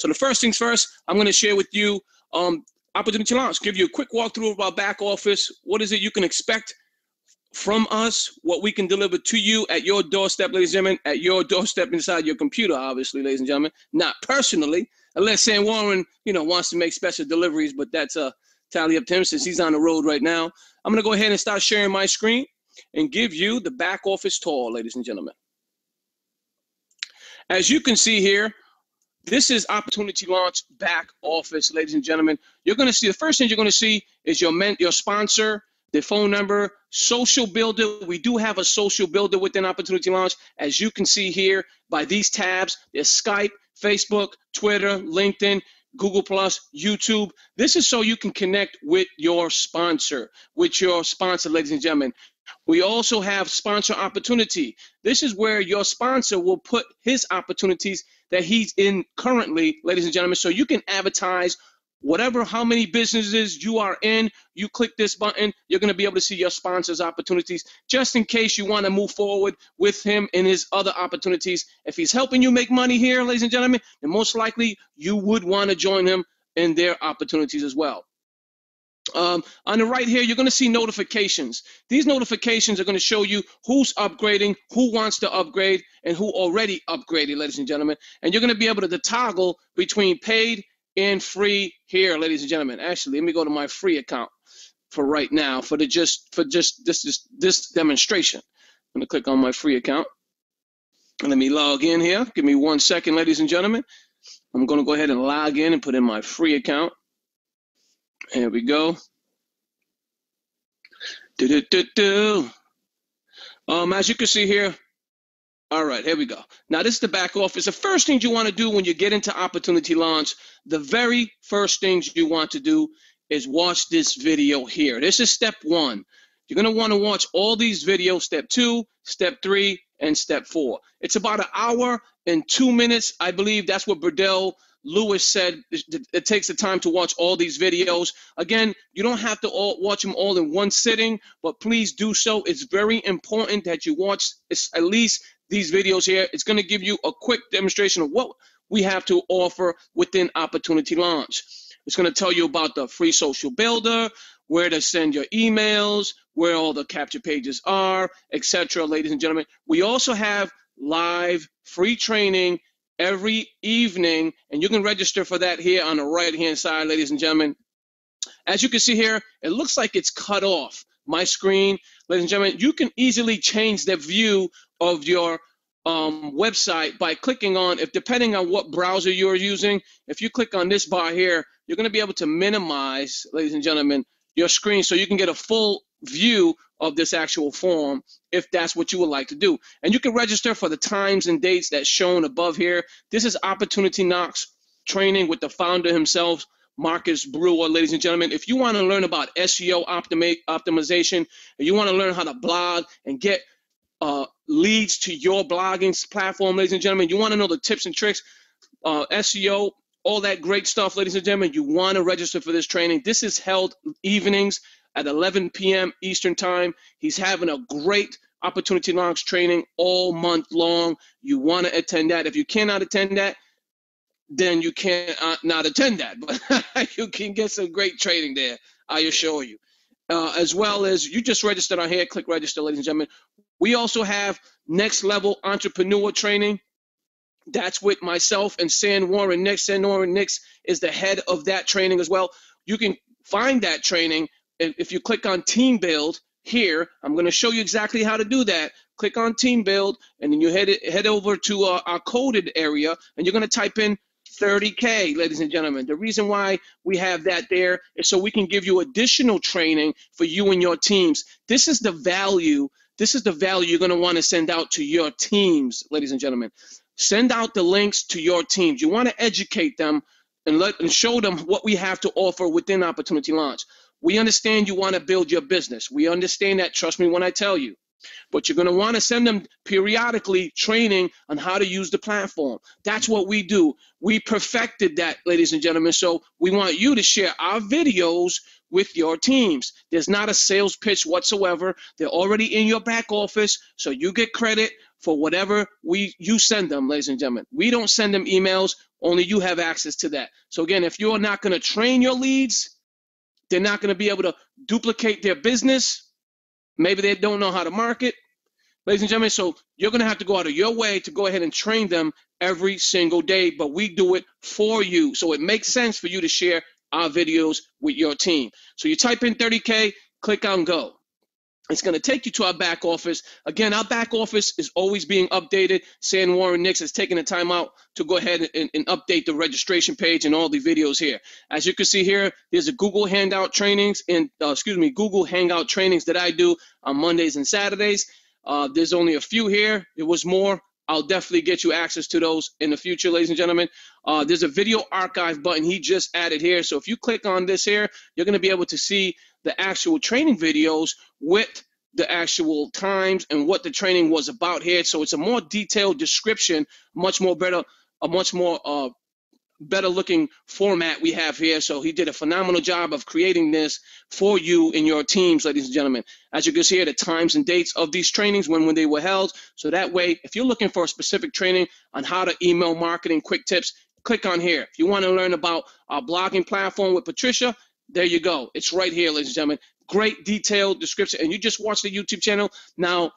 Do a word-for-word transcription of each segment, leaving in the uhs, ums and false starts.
So the first things first, I'm going to share with you um, Opportunity Launch, give you a quick walkthrough of our back office. What is it you can expect from us, what we can deliver to you at your doorstep, ladies and gentlemen, at your doorstep inside your computer, obviously, ladies and gentlemen, not personally, unless San Warren, you know, wants to make special deliveries, but that's a tally up to him since he's on the road right now. I'm going to go ahead and start sharing my screen and give you the back office tour, ladies and gentlemen. As you can see here, this is Opportunity Launch back office, ladies and gentlemen. You're going to see, the first thing you're going to see is your men, your sponsor, the phone number, social builder. We do have a social builder within Opportunity Launch, as you can see here by these tabs. There's Skype, Facebook, Twitter, LinkedIn, Google Plus, YouTube. This is so you can connect with your sponsor, with your sponsor, ladies and gentlemen. We also have sponsor opportunity. This is where your sponsor will put his opportunities that he's in currently, ladies and gentlemen, so you can advertise whatever, how many businesses you are in. You click this button, you're going to be able to see your sponsor's opportunities, just in case you want to move forward with him and his other opportunities. If he's helping you make money here, ladies and gentlemen, then most likely you would want to join him in their opportunities as well. Um, on the right here, you're going to see notifications. These notifications are going to show you who's upgrading, who wants to upgrade, and who already upgraded, ladies and gentlemen. And you're going to be able to toggle between paid and free here, ladies and gentlemen. Actually, let me go to my free account for right now for the just for just this this, this demonstration. I'm going to click on my free account. And let me log in here. Give me one second, ladies and gentlemen. I'm going to go ahead and log in and put in my free account. Here we go. Do, do, do, do. Um, as you can see here, all right, here we go. Now, this is the back office. The first thing you want to do when you get into Opportunity Launch, the very first things you want to do is watch this video here. This is step one. You're going to want to watch all these videos, step two, step three, and step four. It's about an hour and two minutes. I believe that's what Burdell Lewis said. It takes the time to watch all these videos. Again, you don't have to all watch them all in one sitting, but please do so. It's very important that you watch at least these videos here. It's going to give you a quick demonstration of what we have to offer within Opportunity Launch. It's going to tell you about the free social builder, where to send your emails, where all the capture pages are, et cetera. Ladies and gentlemen, we also have live free training every evening, and you can register for that here on the right-hand side, ladies and gentlemen. As you can see here, it looks like it's cut off my screen. Ladies and gentlemen, you can easily change the view of your um, website by clicking on, if depending on what browser you're using, if you click on this bar here, you're gonna be able to minimize, ladies and gentlemen, your screen so you can get a full view of this actual form if that's what you would like to do. And you can register for the times and dates that's shown above here. This is Opportunity Launch training with the founder himself, Marcus Brewer, ladies and gentlemen. If you want to learn about S E O optimi optimization, and you want to learn how to blog and get uh, leads to your blogging platform, ladies and gentlemen, you want to know the tips and tricks, uh, S E O, all that great stuff, ladies and gentlemen, you want to register for this training. This is held evenings at eleven p m Eastern time. He's having a great Opportunity Launch training all month long. You want to attend that. If you cannot attend that, then you cannot not attend that. But you can get some great training there, I assure you. Uh, as well as, you just registered on here, click register, ladies and gentlemen. We also have next level entrepreneur training. That's with myself and San Warren Nix. San Warren Nix is the head of that training as well. You can find that training if you click on Team Build here. I'm going to show you exactly how to do that. Click on Team Build, and then you head head over to our, our coded area, and you're going to type in thirty K, ladies and gentlemen. The reason why we have that there is so we can give you additional training for you and your teams. This is the value. This is the value you're going to want to send out to your teams, ladies and gentlemen. Send out the links to your teams. You want to educate them and let and show them what we have to offer within Opportunity Launch. We understand you want to build your business. We understand that, trust me when I tell you. But you're going to want to send them periodically training on how to use the platform. That's what we do. We perfected that, ladies and gentlemen. So we want you to share our videos with your teams. There's not a sales pitch whatsoever. They're already in your back office, so you get credit for whatever we you send them, ladies and gentlemen. We don't send them emails. Only you have access to that. So again, if you're not going to train your leads, they're not going to be able to duplicate their business. Maybe they don't know how to market. Ladies and gentlemen, so you're going to have to go out of your way to go ahead and train them every single day, but we do it for you. So it makes sense for you to share our videos with your team. So you type in thirty K, click on go. It's going to take you to our back office. Again, our back office is always being updated. San Warren Nix has taken the time out to go ahead and, and update the registration page and all the videos here. As you can see here, there's a Google handout trainings and uh, excuse me, Google Hangout trainings that I do on Mondays and Saturdays. Uh, there's only a few here. There was more. I'll definitely get you access to those in the future, ladies and gentlemen. Uh, there's a video archive button he just added here. So if you click on this here, you're going to be able to see the actual training videos with the actual times and what the training was about here. So it's a more detailed description, much more better, a much more uh, better looking format we have here. So he did a phenomenal job of creating this for you and your teams, ladies and gentlemen. As you can see here, the times and dates of these trainings, when when they were held. So that way, if you're looking for a specific training on how to email marketing quick tips, click on here. If you want to learn about our blogging platform with Patricia, there you go. It's right here, ladies and gentlemen. Great detailed description. And you just watched the YouTube channel. Now,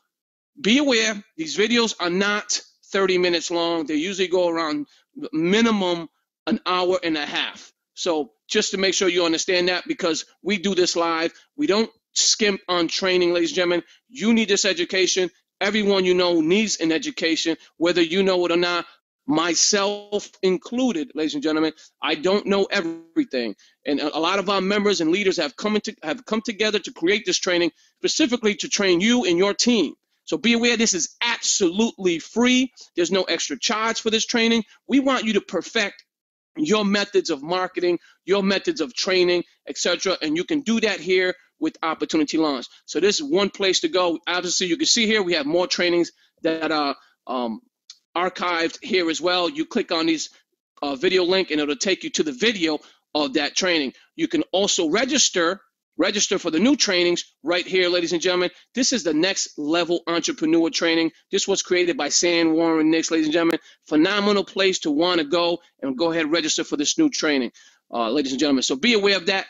be aware, these videos are not thirty minutes long. They usually go around minimum an hour and a half. So just to make sure you understand that, because we do this live. We don't skimp on training, ladies and gentlemen. You need this education. Everyone you know needs an education, whether you know it or not. Myself included, ladies and gentlemen, I don't know everything. And a lot of our members and leaders have come into, have come together to create this training specifically to train you and your team. So be aware, this is absolutely free. There's no extra charge for this training. We want you to perfect your methods of marketing, your methods of training, et cetera. And you can do that here with Opportunity Launch. So this is one place to go. Obviously, you can see here we have more trainings that are um, archived here as well. You click on these uh, video link and it'll take you to the video of that training. You can also register register for the new trainings right here, ladies and gentlemen. This is the Next Level Entrepreneur Training. This was created by San Warren Nix, ladies and gentlemen. Phenomenal place to want to go and go ahead and register for this new training, uh, ladies and gentlemen. So be aware of that.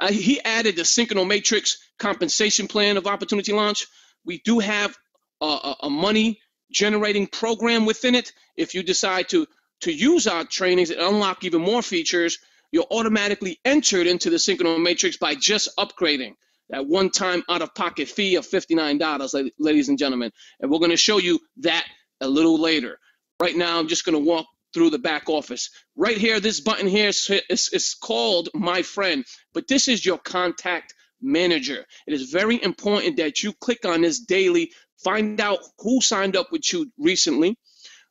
Uh, he added the Synchrono Matrix compensation plan of Opportunity Launch. We do have uh, a, a money generating program within it. If you decide to to use our trainings and unlock even more features, you're automatically entered into the Synchrono Matrix by just upgrading. That one-time out-of-pocket fee of fifty-nine dollars, ladies and gentlemen. And we're going to show you that a little later. Right now, I'm just going to walk through the back office. Right here, this button here is, is, is called My Friend, but this is your contact manager. It is very important that you click on this daily. Find out who signed up with you recently.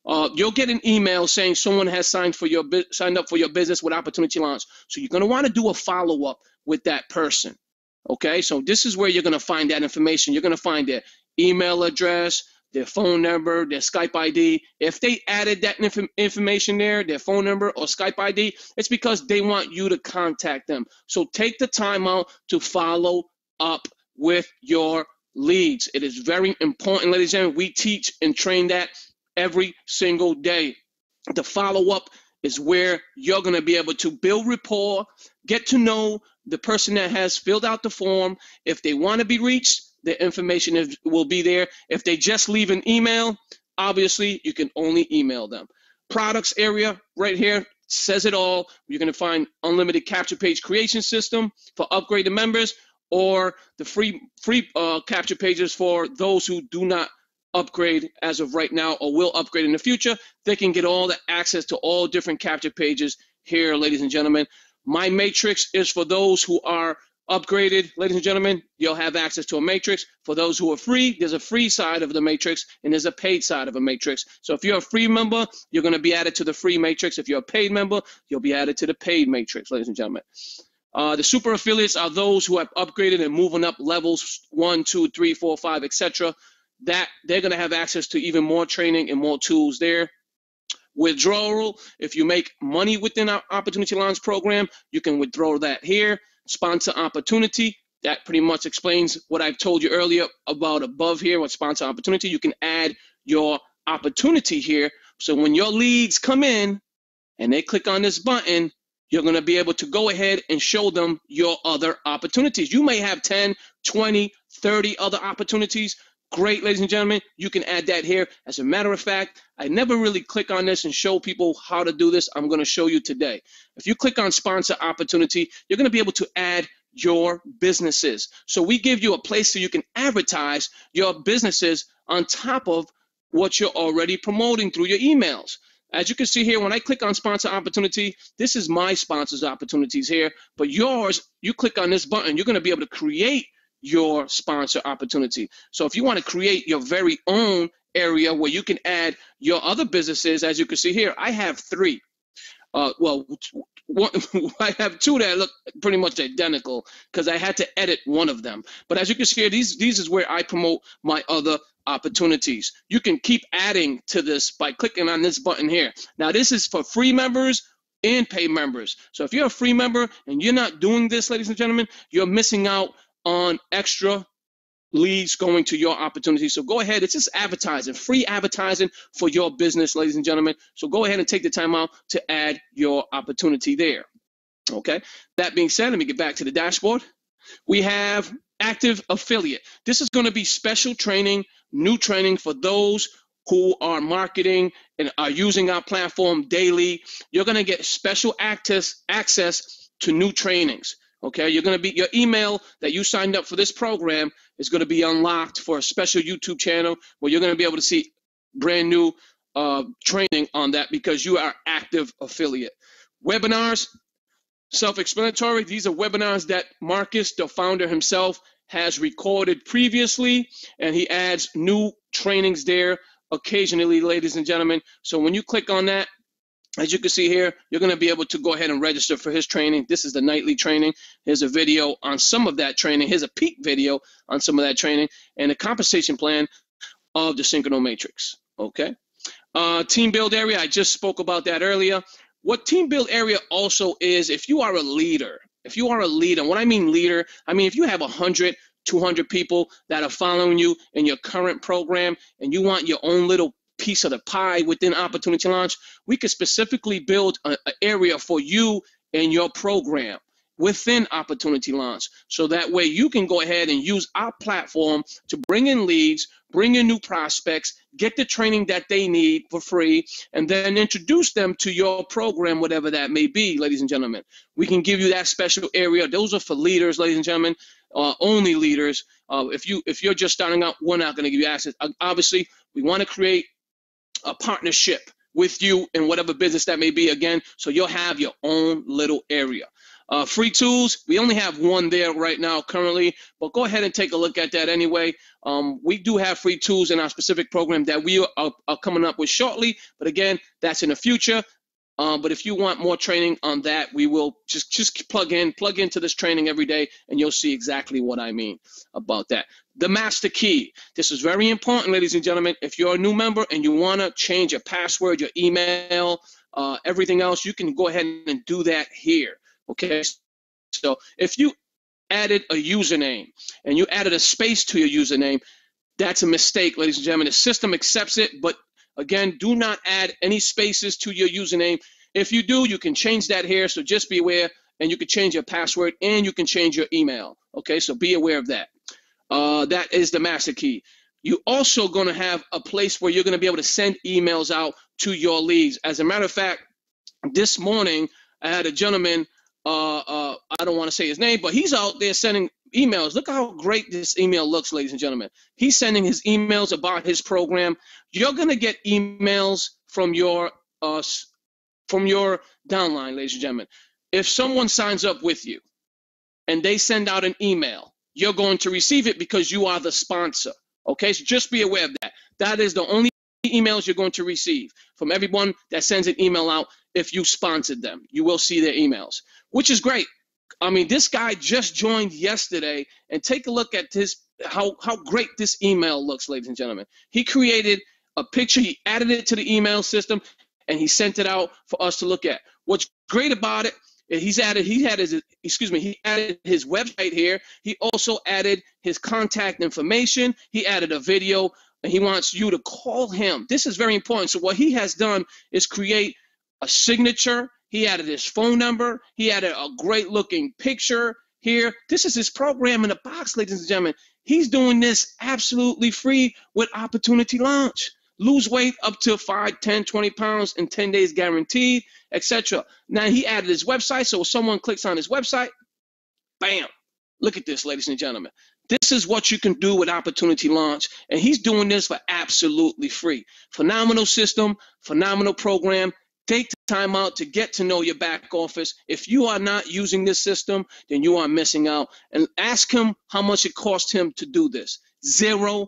Uh, you'll get an email saying someone has signed for your signed up for your business with Opportunity Launch. So you're going to want to do a follow-up with that person. Okay, so this is where you're going to find that information. You're going to find their email address, their phone number, their Skype I D. If they added that inf information there, their phone number or Skype I D, it's because they want you to contact them. So take the time out to follow up with your leads. It is very important, ladies and gentlemen. We teach and train that every single day. The follow-up is where you're going to be able to build rapport, get to know the person that has filled out the form. If they want to be reached, the information is, will be there. If they just leave an email, obviously you can only email them. Products area right here says it all. You're going to find unlimited capture page creation system for upgraded members, or the free free uh, capture pages for those who do not upgrade as of right now or will upgrade in the future. They can get all the access to all different capture pages here, ladies and gentlemen. My Matrix is for those who are upgraded, ladies and gentlemen. You'll have access to a matrix. For those who are free, there's a free side of the matrix and there's a paid side of a matrix. So if you're a free member, you're going to be added to the free matrix. If you're a paid member, you'll be added to the paid matrix, ladies and gentlemen. Uh, the super affiliates are those who have upgraded and moving up levels one, two, three, four, five, et cetera. That they're going to have access to even more training and more tools there. Withdrawal, if you make money within our Opportunity Launch program, you can withdraw that here. Sponsor opportunity, that pretty much explains what I've told you earlier about above here with sponsor opportunity. You can add your opportunity here. So when your leads come in and they click on this button, you're going to be able to go ahead and show them your other opportunities. You may have ten, twenty, thirty other opportunities. Great, ladies and gentlemen, you can add that here. As a matter of fact, I never really click on this and show people how to do this. I'm going to show you today. If you click on sponsor opportunity, you're going to be able to add your businesses. So we give you a place so you can advertise your businesses on top of what you're already promoting through your emails. As you can see here, when I click on sponsor opportunity, this is my sponsors opportunities here, but yours, you click on this button, you're going to be able to create your sponsor opportunity. So if you want to create your very own area where you can add your other businesses, as you can see here, I have three. Uh, well, one, I have two that look pretty much identical because I had to edit one of them. But as you can see here, these, these is where I promote my other opportunities. You can keep adding to this by clicking on this button here. Now, this is for free members and pay members. So if you're a free member and you're not doing this, ladies and gentlemen, you're missing out on extra leads going to your opportunity. So go ahead, it's just advertising, free advertising for your business, ladies and gentlemen. So go ahead and take the time out to add your opportunity there. Okay, that being said, let me get back to the dashboard. We have active affiliate. This is going to be special training, new training for those who are marketing and are using our platform daily. You're going to get special access access to new trainings. Okay, you're going to be, your email that you signed up for this program is going to be unlocked for a special YouTube channel where you're going to be able to see brand new uh, training on that because you are active affiliate. Webinars, self-explanatory. These are webinars that Marcus, the founder himself, has recorded previously, and he adds new trainings there occasionally, ladies and gentlemen. So when you click on that, as you can see here, you're going to be able to go ahead and register for his training. This is the nightly training. Here's a video on some of that training. Here's a peak video on some of that training and the compensation plan of the Synchrono Matrix. Okay. Uh, team build area, I just spoke about that earlier. What team build area also is, if you are a leader, if you are a leader, what I mean leader, I mean if you have one hundred, two hundred people that are following you in your current program and you want your own little piece of the pie within Opportunity Launch, we could specifically build an area for you and your program within Opportunity Launch. So that way you can go ahead and use our platform to bring in leads, bring in new prospects, get the training that they need for free, and then introduce them to your program, whatever that may be, ladies and gentlemen. We can give you that special area. Those are for leaders, ladies and gentlemen, uh, only leaders. Uh, if you, if you're just starting out, we're not going to give you access. Obviously, we want to create a partnership with you in whatever business that may be, again, so you'll have your own little area. Uh, free tools, we only have one there right now currently, but go ahead and take a look at that anyway. Um, we do have free tools in our specific program that we are, are coming up with shortly, but again, that's in the future. Um, but if you want more training on that, we will just, just plug in, plug into this training every day, and you'll see exactly what I mean about that. The master key. This is very important, ladies and gentlemen. If you're a new member and you want to change your password, your email, uh, everything else, you can go ahead and do that here, okay? So if you added a username and you added a space to your username, that's a mistake, ladies and gentlemen. The system accepts it, but again, do not add any spaces to your username. If you do, you can change that here, so just be aware, and you can change your password, and you can change your email, okay? So be aware of that. Uh, that is the master key. You're also going to have a place where you're going to be able to send emails out to your leads. As a matter of fact, this morning, I had a gentleman, uh, uh, I don't want to say his name, but he's out there sending emails. Look how great this email looks, ladies and gentlemen. He's sending his emails about his program. You're going to get emails from your uh, from your downline, ladies and gentlemen. If someone signs up with you and they send out an email, you're going to receive it because you are the sponsor. Okay, so just be aware of that. That is the only emails you're going to receive from everyone that sends an email out. If you sponsored them, you will see their emails, which is great. I mean, this guy just joined yesterday, and take a look at his, how, how great this email looks, ladies and gentlemen. He created a picture, he added it to the email system, and he sent it out for us to look at. What's great about it is he's added, he had his, excuse me, he added his website here. He also added his contact information. He added a video and he wants you to call him. This is very important. So what he has done is create a signature. He added his phone number. He added a great looking picture here. This is his program in a box, ladies and gentlemen. He's doing this absolutely free with Opportunity Launch. Lose weight up to five, ten, twenty pounds in ten days guaranteed, et cetera. Now he added his website, so if someone clicks on his website, bam. Look at this, ladies and gentlemen. This is what you can do with Opportunity Launch, and he's doing this for absolutely free. Phenomenal system, phenomenal program. Take the time out to get to know your back office. If you are not using this system, then you are missing out. And ask him how much it cost him to do this. Zero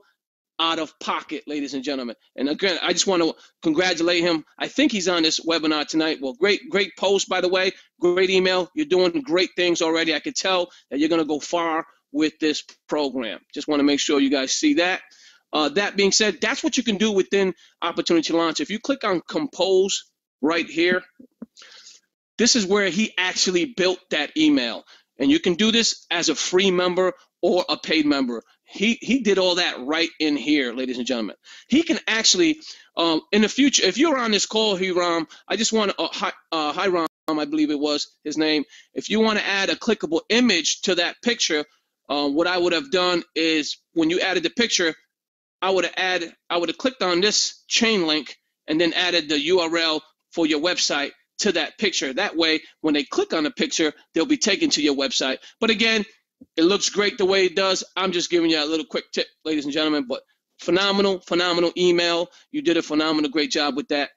out of pocket, ladies and gentlemen. And again, I just want to congratulate him. I think he's on this webinar tonight. Well, great, great post, by the way. Great email. You're doing great things already. I could tell that you're going to go far with this program. Just want to make sure you guys see that. Uh, that being said, that's what you can do within Opportunity Launch. If you click on Compose right here, this is where he actually built that email. And you can do this as a free member or a paid member. He he did all that right in here, ladies and gentlemen. He can actually, um, in the future, if you're on this call, Hiram, I just want to, uh, hi, uh, Hiram, I believe it was his name. If you want to add a clickable image to that picture, uh, what I would have done is when you added the picture, I would have added, I would have clicked on this chain link and then added the U R L for your website to that picture. That way, when they click on the picture, they'll be taken to your website. But again, it looks great the way it does. I'm just giving you a little quick tip, ladies and gentlemen, but phenomenal, phenomenal email. You did a phenomenal, great job with that.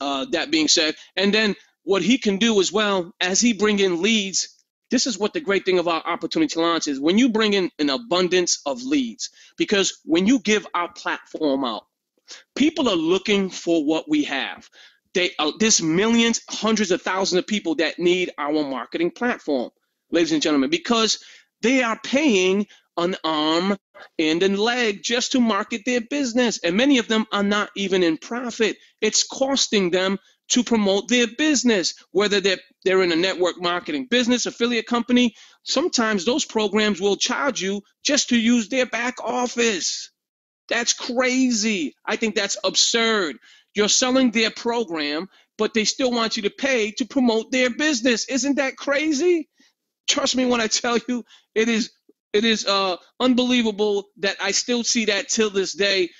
Uh, that being said, and then what he can do as well, as he bring in leads, this is what the great thing about Opportunity Launch is. When you bring in an abundance of leads, because when you give our platform out, people are looking for what we have. They, uh, there's millions, hundreds of thousands of people that need our marketing platform, ladies and gentlemen, because they are paying an arm and a leg just to market their business. And many of them are not even in profit. It's costing them to promote their business, whether they're, they're in a network marketing business, affiliate company. Sometimes those programs will charge you just to use their back office. That's crazy. I think that's absurd. You're selling their program, but they still want you to pay to promote their business. Isn't that crazy? Trust me when I tell you, it is it is uh, unbelievable that I still see that till this day.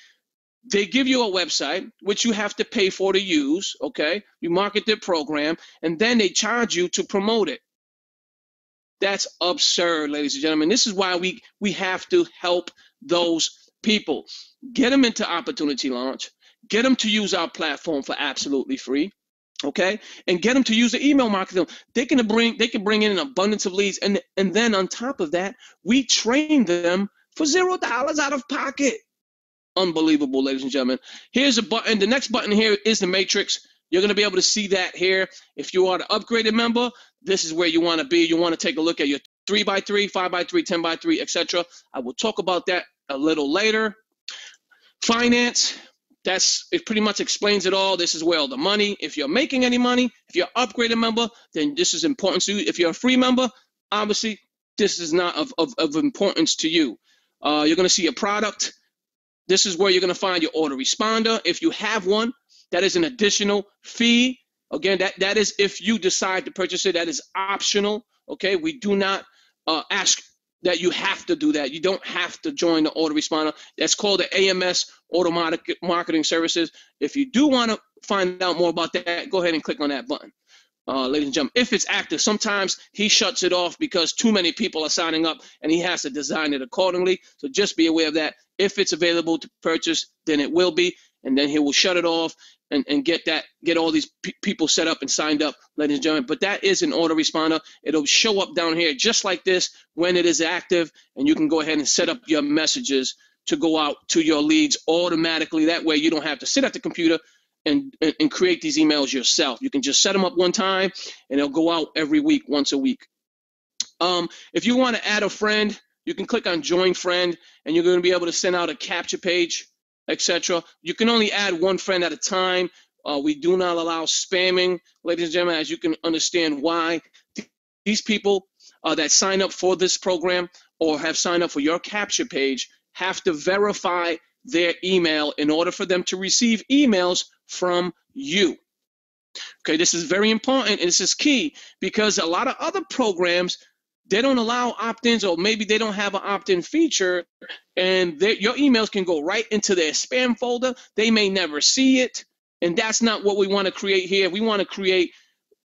They give you a website, which you have to pay for to use, okay? You market their program, and then they charge you to promote it. That's absurd, ladies and gentlemen. This is why we, we have to help those people. Get them into Opportunity Launch. Get them to use our platform for absolutely free. Okay, and get them to use the email marketing. They can bring they can bring in an abundance of leads, and and then on top of that, we train them for zero dollars out of pocket. Unbelievable, ladies and gentlemen. Here's a button. The next button here is the matrix. You're gonna be able to see that here. If you are the upgraded member, this is where you want to be. You want to take a look at your three by three, five by three, ten by three, et cetera. I will talk about that a little later. Finance. That's it, pretty much explains it all. This is where all the money, if you're making any money, if you're an upgraded member, then this is important to you. If you're a free member, obviously, this is not of, of, of importance to you. Uh, you're going to see a product. This is where you're going to find your autoresponder. If you have one, that is an additional fee. Again, that, that is if you decide to purchase it. That is optional, okay? We do not uh, ask that you have to do that. You don't have to join the autoresponder. That's called the A M S, Automatic Marketing Services. If you do want to find out more about that, go ahead and click on that button, uh, ladies and gentlemen. If it's active, sometimes he shuts it off because too many people are signing up and he has to design it accordingly. So just be aware of that. If it's available to purchase, then it will be, and then he will shut it off and, and get that, get all these pe people set up and signed up, ladies and gentlemen. But that is an autoresponder. It'll show up down here just like this when it is active, and you can go ahead and set up your messages to go out to your leads automatically. That way you don't have to sit at the computer and, and, and create these emails yourself. You can just set them up one time, and they'll go out every week, once a week. Um, if you want to add a friend, you can click on Join Friend, and you're going to be able to send out a capture page, et cetera. You can only add one friend at a time. Uh, we do not allow spamming, ladies and gentlemen, as you can understand why. These people uh, that sign up for this program or have signed up for your capture page have to verify their email in order for them to receive emails from you. Okay, this is very important and this is key because a lot of other programs, they don't allow opt-ins, or maybe they don't have an opt-in feature, and your emails can go right into their spam folder. They may never see it, and that's not what we want to create here. We want to create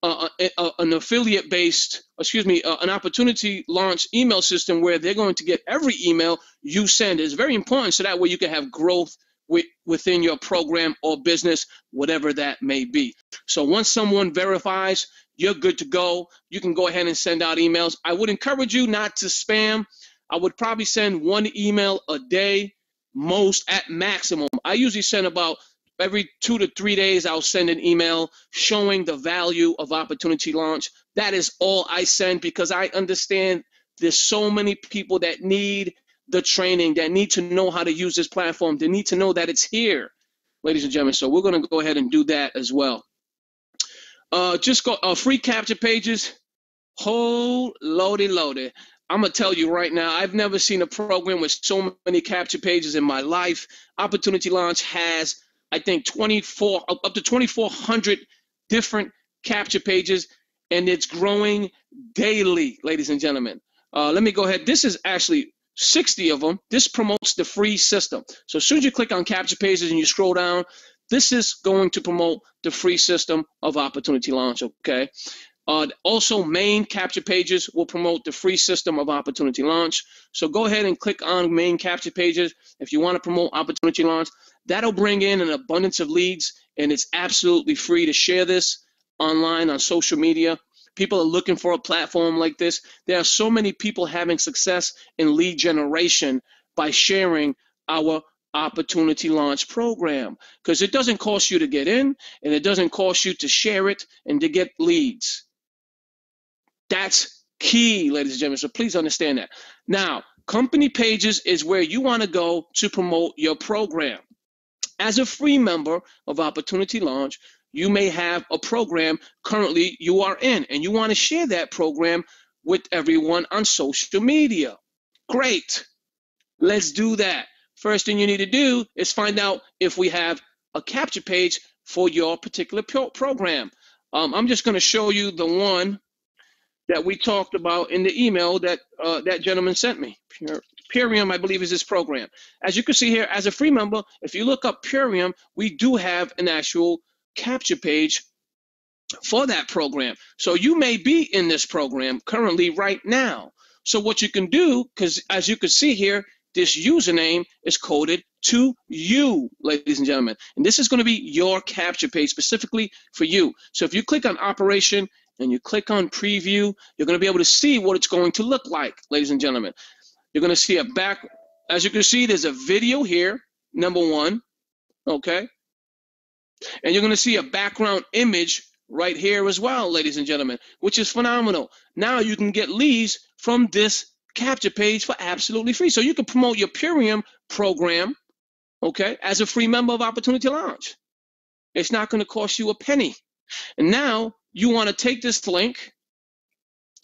uh, a, a, an affiliate-based, excuse me, uh, an opportunity launch email system where they're going to get every email you send. It's very important so that way you can have growth with, within your program or business, whatever that may be. So once someone verifies, you're good to go. You can go ahead and send out emails. I would encourage you not to spam. I would probably send one email a day, most at maximum. I usually send about every two to three days, I'll send an email showing the value of Opportunity Launch. That is all I send because I understand there's so many people that need the training, that need to know how to use this platform. They need to know that it's here, ladies and gentlemen. So we're going to go ahead and do that as well. Uh, just go uh, free capture pages. Whole loady loady. I'm gonna tell you right now, I've never seen a program with so many capture pages in my life. Opportunity Launch has, I think, twenty-four up to twenty-four hundred different capture pages, and it's growing daily, ladies and gentlemen. Uh, let me go ahead. This is actually sixty of them. This promotes the free system. So as soon as you click on capture pages and you scroll down, this is going to promote the free system of Opportunity Launch, okay? Uh, also, main capture pages will promote the free system of Opportunity Launch. So go ahead and click on main capture pages if you want to promote Opportunity Launch. That'll bring in an abundance of leads, and it's absolutely free to share this online on social media. People are looking for a platform like this. There are so many people having success in lead generation by sharing our Opportunity Launch program, because it doesn't cost you to get in, and it doesn't cost you to share it and to get leads. That's key, ladies and gentlemen, so please understand that. Now, company pages is where you want to go to promote your program. As a free member of Opportunity Launch, you may have a program currently you are in, and you want to share that program with everyone on social media. Great, let's do that. First thing you need to do is find out if we have a capture page for your particular program. Um, I'm just going to show you the one that we talked about in the email that uh, that gentleman sent me. Purium, I believe, is this program. As you can see here, as a free member, if you look up Purium, we do have an actual capture page for that program. So you may be in this program currently right now. So what you can do, because as you can see here, this username is coded to you, ladies and gentlemen. And this is going to be your capture page specifically for you. So if you click on operation and you click on preview, you're going to be able to see what it's going to look like, ladies and gentlemen. You're going to see a back, as you can see, there's a video here, number one, okay? And you're going to see a background image right here as well, ladies and gentlemen, which is phenomenal. Now you can get leads from this capture page for absolutely free. So you can promote your Purium program, okay, as a free member of Opportunity Launch. It's not going to cost you a penny. And now you want to take this link,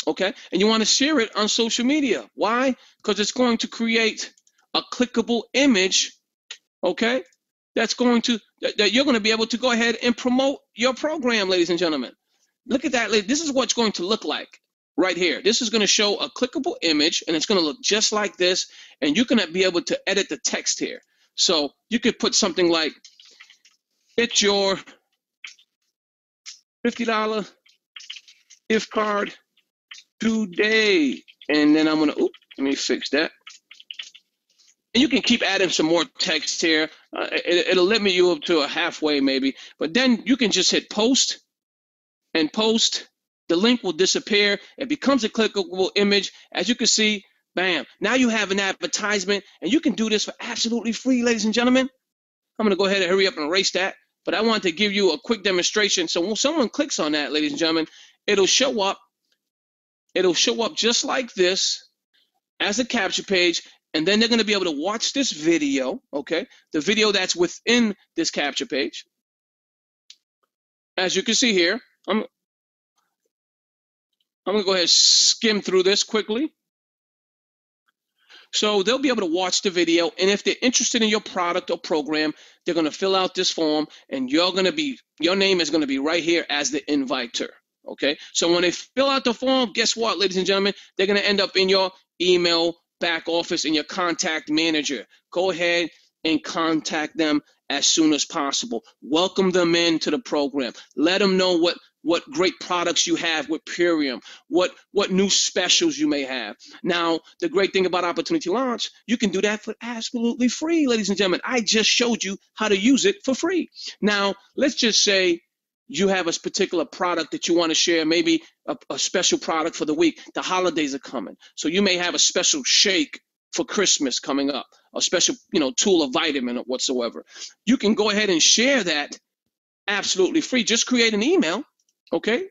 okay, and you want to share it on social media. Why? Because it's going to create a clickable image, okay, that's going to, that you're going to be able to go ahead and promote your program, ladies and gentlemen. Look at that. This is what it's going to look like. Right here, this is going to show a clickable image, and it's going to look just like this, and you're going to be able to edit the text here. So you could put something like, it's your fifty dollar gift card today, and then I'm going to, oops, let me fix that. And you can keep adding some more text here. Uh, it, it'll limit you up to a halfway maybe, but then you can just hit post and post. The link will disappear. It becomes a clickable image. As you can see, bam. Now you have an advertisement, and you can do this for absolutely free, ladies and gentlemen. I'm going to go ahead and hurry up and erase that, but I want to give you a quick demonstration. So when someone clicks on that, ladies and gentlemen, it'll show up. It'll show up just like this as a capture page, and then they're going to be able to watch this video, okay, the video that's within this capture page. As you can see here, I'm I'm gonna go ahead and skim through this quickly. So they'll be able to watch the video, and if they're interested in your product or program, they're going to fill out this form, and you're going to be, your name is going to be right here as the inviter. Okay, so when they fill out the form, guess what, ladies and gentlemen, they're going to end up in your email back office and your contact manager. Go ahead and contact them as soon as possible. Welcome them into the program. Let them know what what great products you have with Purium, what what new specials you may have. Now, the great thing about Opportunity Launch, you can do that for absolutely free, ladies and gentlemen. I just showed you how to use it for free. Now, let's just say you have a particular product that you want to share, maybe a, a special product for the week. The holidays are coming, so you may have a special shake for Christmas coming up, a special, you know, tool or vitamin or whatsoever. You can go ahead and share that absolutely free. Just create an email, okay?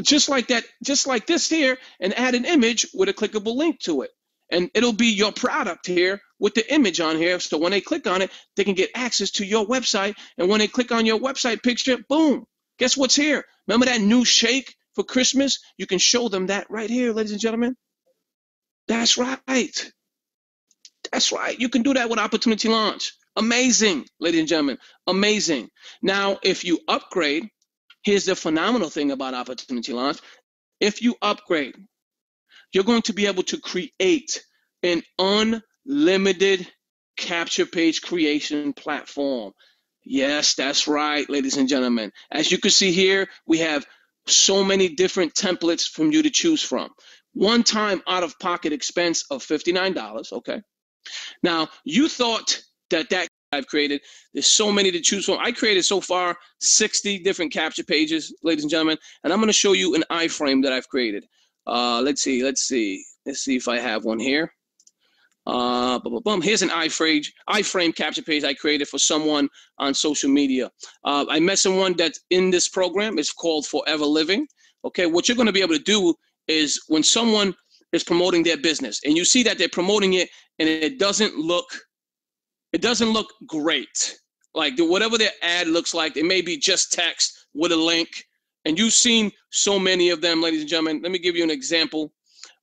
Just like that, just like this here, and add an image with a clickable link to it. And it'll be your product here with the image on here. So when they click on it, they can get access to your website. And when they click on your website picture, boom, guess what's here? Remember that new shake for Christmas? You can show them that right here, ladies and gentlemen. That's right. That's right. You can do that with Opportunity Launch. Amazing, ladies and gentlemen. Amazing. Now, if you upgrade, here's the phenomenal thing about Opportunity Launch. If you upgrade, you're going to be able to create an unlimited capture page creation platform. Yes, that's right, ladies and gentlemen. As you can see here, we have so many different templates for you to choose from. One-time out-of-pocket expense of fifty-nine dollars, okay? Now, you thought that that I've created, there's so many to choose from. I created so far sixty different capture pages, ladies and gentlemen, and I'm going to show you an iframe that I've created. Uh, let's see, let's see, let's see if I have one here. Uh, bum, bum, bum. Here's an iframe, iframe capture page I created for someone on social media. Uh, I met someone that's in this program. It's called Forever Living. Okay, what you're going to be able to do is when someone is promoting their business and you see that they're promoting it and it doesn't look, it doesn't look great. Like the, whatever their ad looks like, it may be just text with a link. And you've seen so many of them, ladies and gentlemen. Let me give you an example.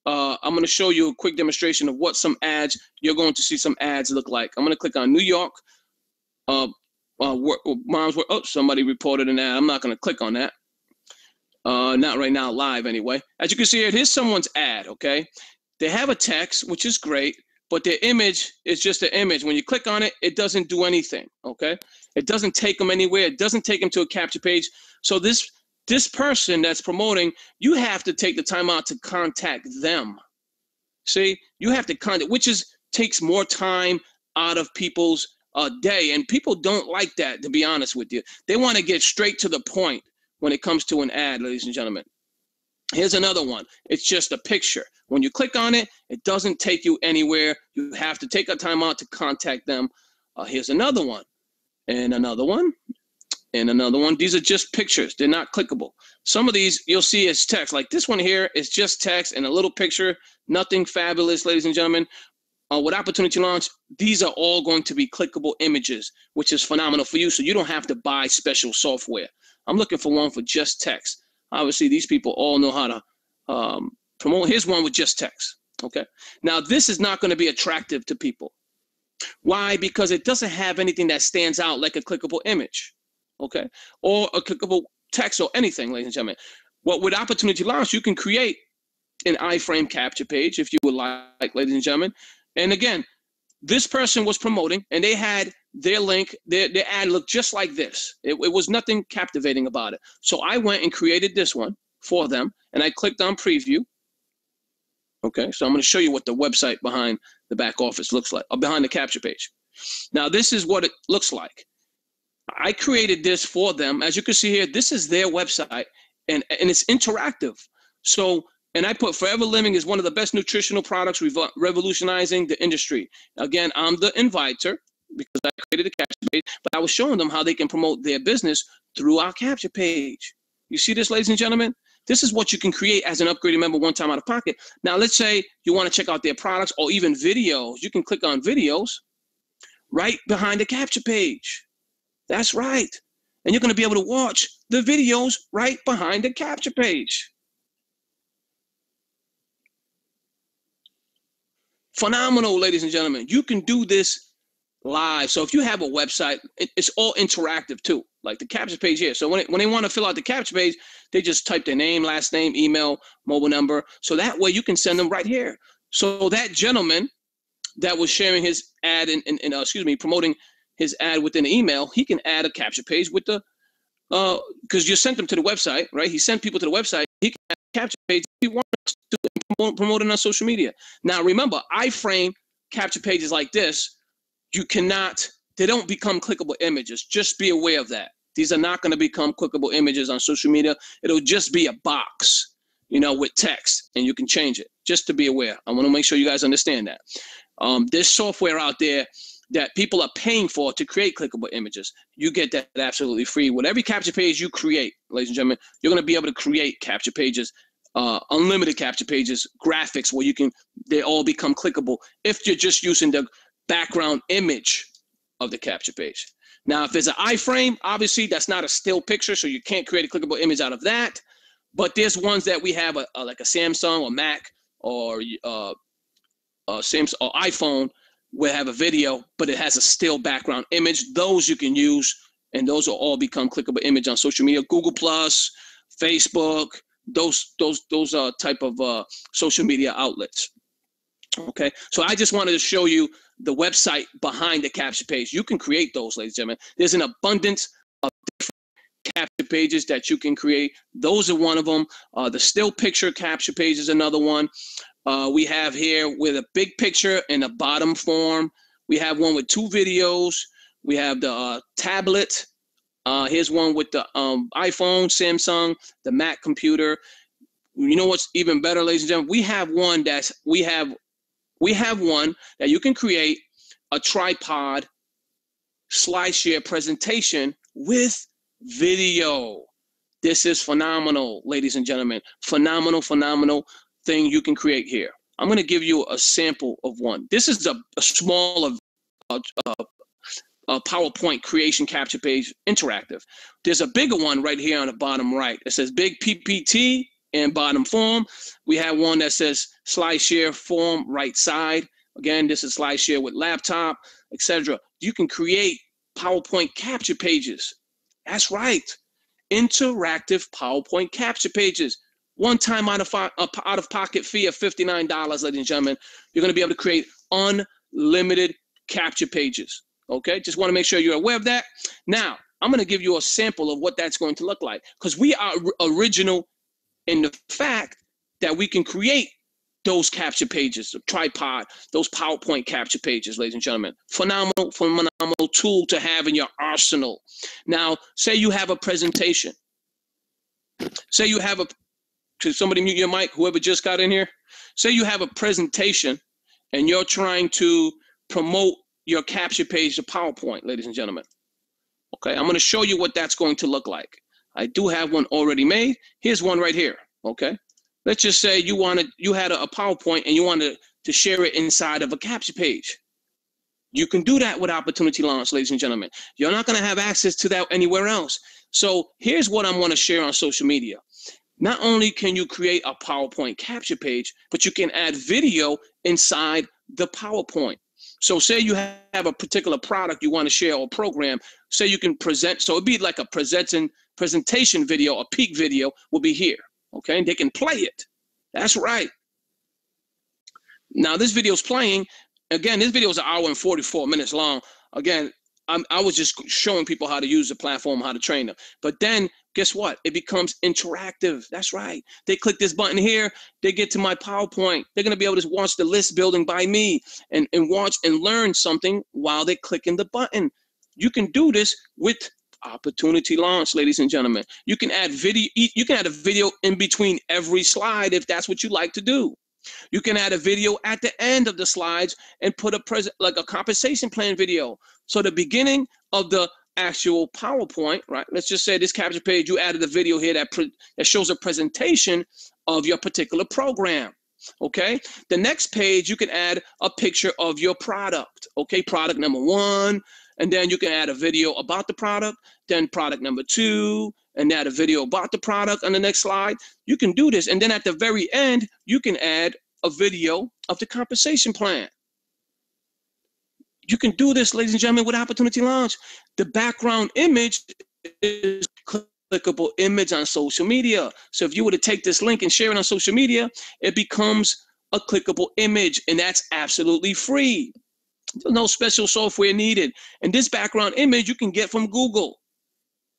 Uh, I'm gonna show you a quick demonstration of what some ads, you're going to see some ads look like. I'm gonna click on New York. Uh, uh, work, moms work, oh, somebody reported an ad. I'm not gonna click on that. Uh, not right now, live anyway. As you can see here, here's someone's ad, okay? They have a text, which is great, but their image is just an image. When you click on it, it doesn't do anything, okay? It doesn't take them anywhere. It doesn't take them to a capture page. So this, this person that's promoting, you have to take the time out to contact them. See, you have to contact, which is takes more time out of people's uh, day. And people don't like that, to be honest with you. They want to get straight to the point when it comes to an ad, ladies and gentlemen. Here's another one. It's just a picture. When you click on it, it doesn't take you anywhere. You have to take a time out to contact them. Uh, here's another one, and another one, and another one. These are just pictures. They're not clickable. Some of these you'll see as text. Like this one here is just text and a little picture. Nothing fabulous, ladies and gentlemen. Uh, with Opportunity Launch, these are all going to be clickable images, which is phenomenal for you, so you don't have to buy special software. I'm looking for one for just text. Obviously, these people all know how to um, promote. Here's one with just text, okay? Now, this is not going to be attractive to people. Why? Because it doesn't have anything that stands out like a clickable image, okay? Or a clickable text or anything, ladies and gentlemen. What with Opportunity Launch, you can create an iframe capture page if you would like, ladies and gentlemen. And again, this person was promoting, and they had their link, their, their ad looked just like this. It, it was nothing captivating about it. So I went and created this one for them, and I clicked on preview. Okay, so I'm going to show you what the website behind the back office looks like, or behind the capture page. Now, this is what it looks like. I created this for them. As you can see here, this is their website, and, and it's interactive. So, and I put Forever Living is one of the best nutritional products revolutionizing the industry. Again, I'm the inviter because I created a capture page, but I was showing them how they can promote their business through our capture page. You see this, ladies and gentlemen? This is what you can create as an upgraded member one time out of pocket. Now, let's say you want to check out their products or even videos. You can click on videos right behind the capture page. That's right. And you're going to be able to watch the videos right behind the capture page. phenomenal, ladies and gentlemen. You can do this live. So if you have a website, it's all interactive too, like the capture page here. So when it, when they want to fill out the capture page, they just type their name, last name, email, mobile number. So that way you can send them right here. So that gentleman that was sharing his ad and, and, and uh, excuse me, promoting his ad within the email, he can add a capture page with the, uh, cause you sent them to the website, right? He sent people to the website. He can add a capture page if he wants to promote, promote it on social media. Now, remember, I frame capture pages like this. You cannot, they don't become clickable images. Just be aware of that. These are not going to become clickable images on social media. It'll just be a box, you know, with text, and you can change it. Just to be aware. I want to make sure you guys understand that. Um, there's software out there that people are paying for to create clickable images. You get that absolutely free. With every capture page you create, ladies and gentlemen, you're going to be able to create capture pages, uh, unlimited capture pages, graphics where you can, they all become clickable if you're just using the background image of the capture page. Now, if there's an iframe, obviously that's not a still picture, so you can't create a clickable image out of that. But there's ones that we have, a, a, like a Samsung or Mac or uh, uh, Samsung or iPhone, where have a video, but it has a still background image. Those you can use, and those will all become clickable image on social media. Google Plus, Facebook, those those those are type of uh, social media outlets. Okay, so I just wanted to show you the website behind the capture page. You can create those, ladies and gentlemen. There's an abundance of different capture pages that you can create. Those are one of them. Uh, the still picture capture page is another one. Uh, we have here with a big picture in the bottom form. We have one with two videos. We have the uh, tablet. Uh, here's one with the um, iPhone, Samsung, the Mac computer. You know what's even better, ladies and gentlemen? We have one that's, we have We have one that you can create a tripod SlideShare presentation with video. This is phenomenal, ladies and gentlemen. Phenomenal, phenomenal thing you can create here. I'm going to give you a sample of one. This is a, a smaller uh, uh, uh, PowerPoint creation capture page interactive. There's a bigger one right here on the bottom right. It says Big P P T. And bottom form, we have one that says SlideShare form right side. Again, this is SlideShare with laptop, et cetera. You can create PowerPoint capture pages. That's right, interactive PowerPoint capture pages. One time out of out of pocket fee of fifty-nine dollars, ladies and gentlemen. You're going to be able to create unlimited capture pages. Okay, just want to make sure you're aware of that. Now, I'm going to give you a sample of what that's going to look like, because we are original. And the fact that we can create those capture pages, the tripod, those PowerPoint capture pages, ladies and gentlemen, phenomenal, phenomenal tool to have in your arsenal. Now, say you have a presentation. Say you have a, could somebody mute your mic, whoever just got in here? Say you have a presentation and you're trying to promote your capture page to PowerPoint, ladies and gentlemen. Okay, I'm gonna show you what that's going to look like. I do have one already made. Here's one right here, okay? Let's just say you wanted, you had a, a PowerPoint and you wanted to share it inside of a capture page. You can do that with Opportunity Launch, ladies and gentlemen. You're not gonna have access to that anywhere else. So here's what I'm gonna share on social media. Not only can you create a PowerPoint capture page, but you can add video inside the PowerPoint. So say you have a particular product you wanna share or program, say you can present, so it'd be like a presenting, presentation video or peak video will be here, okay? And they can play it. That's right. Now this video is playing. Again, this video is an hour and forty-four minutes long. Again, I'm, I was just showing people how to use the platform, how to train them. But then guess what? It becomes interactive. That's right. They click this button here. They get to my PowerPoint. They're going to be able to watch the list building by me and, and watch and learn something while they're clicking the button. You can do this with Opportunity Launch, ladies and gentlemen. You can add video, you can add a video in between every slide if that's what you like to do. You can add a video at the end of the slides and put a present, like a compensation plan video. So the beginning of the actual PowerPoint, right? Let's just say this capture page, you added a video here that, pre that shows a presentation of your particular program. Okay, the next page you can add a picture of your product. Okay, product number one. And then you can add a video about the product, then product number two, and add a video about the product on the next slide. You can do this. And then at the very end, you can add a video of the compensation plan. You can do this, ladies and gentlemen, with Opportunity Launch. The background image is clickable image on social media. So if you were to take this link and share it on social media, it becomes a clickable image, and that's absolutely free. There's no special software needed. And this background image you can get from Google.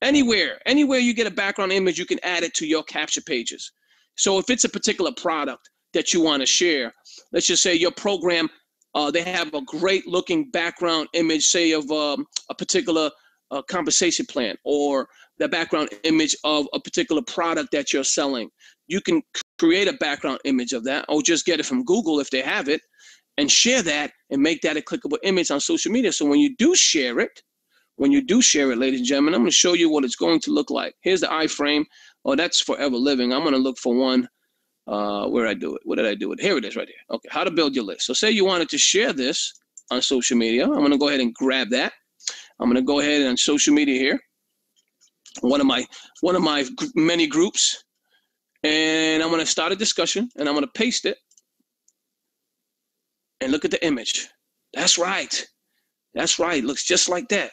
Anywhere, anywhere you get a background image, you can add it to your capture pages. So if it's a particular product that you want to share, let's just say your program, uh, they have a great looking background image, say of um, a particular uh, compensation plan, or the background image of a particular product that you're selling. You can create a background image of that, or just get it from Google if they have it, and share that and make that a clickable image on social media. So when you do share it, When you do share it, ladies and gentlemen, I'm going to show you what it's going to look like. Here's the iframe. Oh, that's Forever Living. I'm going to look for one. Uh, where I do it? What did I do it? Here it is right here. Okay, how to build your list. So say you wanted to share this on social media. I'm going to go ahead and grab that. I'm going to go ahead and on social media here. One of my, one of my many groups. And I'm going to start a discussion, and I'm going to paste it. And look at the image. That's right. That's right. It looks just like that.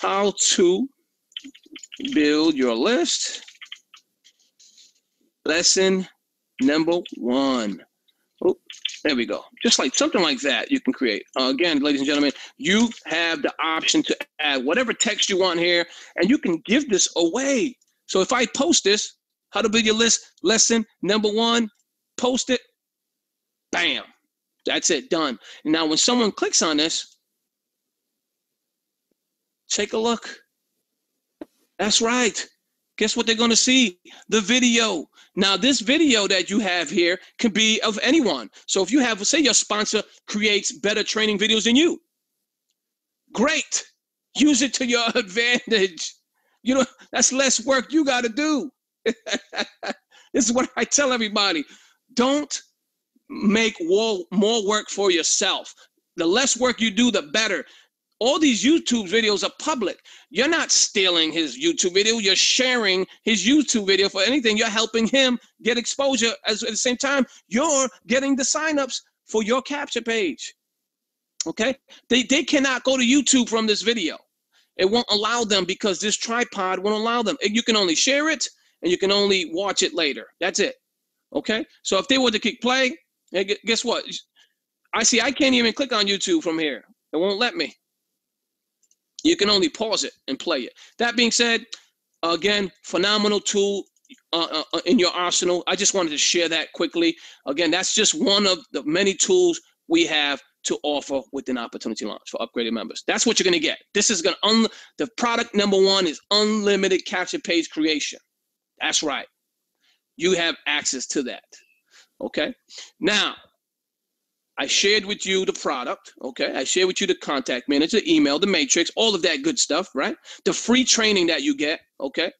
How to build your list. Lesson number one. Oh, there we go. Just like something like that you can create. Uh, again, ladies and gentlemen, you have the option to add whatever text you want here, and you can give this away. So if I post this, how to build your list, lesson number one, post it, bam. That's it, done. Now, when someone clicks on this, take a look. That's right. Guess what they're going to see? The video. Now, this video that you have here can be of anyone. So if you have, say your sponsor creates better training videos than you, great. Use it to your advantage. You know, that's less work you got to do. This is what I tell everybody. Don't make more work for yourself. The less work you do, the better. All these YouTube videos are public. You're not stealing his YouTube video. You're sharing his YouTube video for anything. You're helping him get exposure. As, at the same time, you're getting the signups for your capture page. Okay? They, they cannot go to YouTube from this video. It won't allow them because this tripod won't allow them. You can only share it, and you can only watch it later. That's it. Okay? So if they were to click play, guess what? I see I can't even click on YouTube from here. It won't let me. You can only pause it and play it. That being said, again, phenomenal tool uh, uh, in your arsenal. I just wanted to share that quickly. Again, that's just one of the many tools we have to offer within Opportunity Launch for upgraded members. That's what you're going to get. This is going to – the product number one is unlimited capture page creation. That's right. You have access to that, okay? Now – I shared with you the product, okay? I shared with you the contact manager, the email, the matrix, all of that good stuff, right? The free training that you get, okay?